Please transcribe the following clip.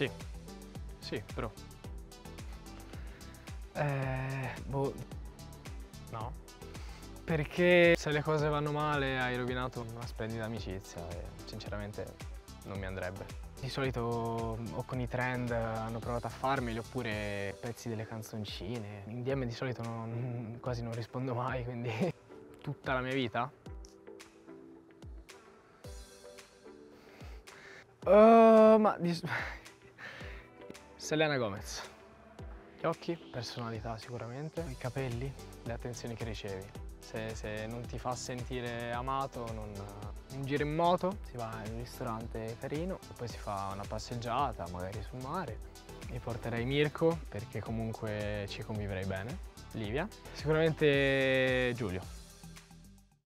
Sì, sì, però... boh... No. Perché se le cose vanno male hai rovinato una splendida amicizia e sinceramente non mi andrebbe. Di solito o con i trend hanno provato a farmeli oppure pezzi delle canzoncine. In DM di solito quasi non rispondo mai, quindi tutta la mia vita? Selena Gomez. Gli occhi, personalità sicuramente, i capelli, le attenzioni che ricevi. Se non ti fa sentire amato, un giro in moto, si va in un ristorante carino, poi si fa una passeggiata, magari sul mare. Mi porterei Mirko, perché comunque ci convivrei bene. Livia. Sicuramente Giulio.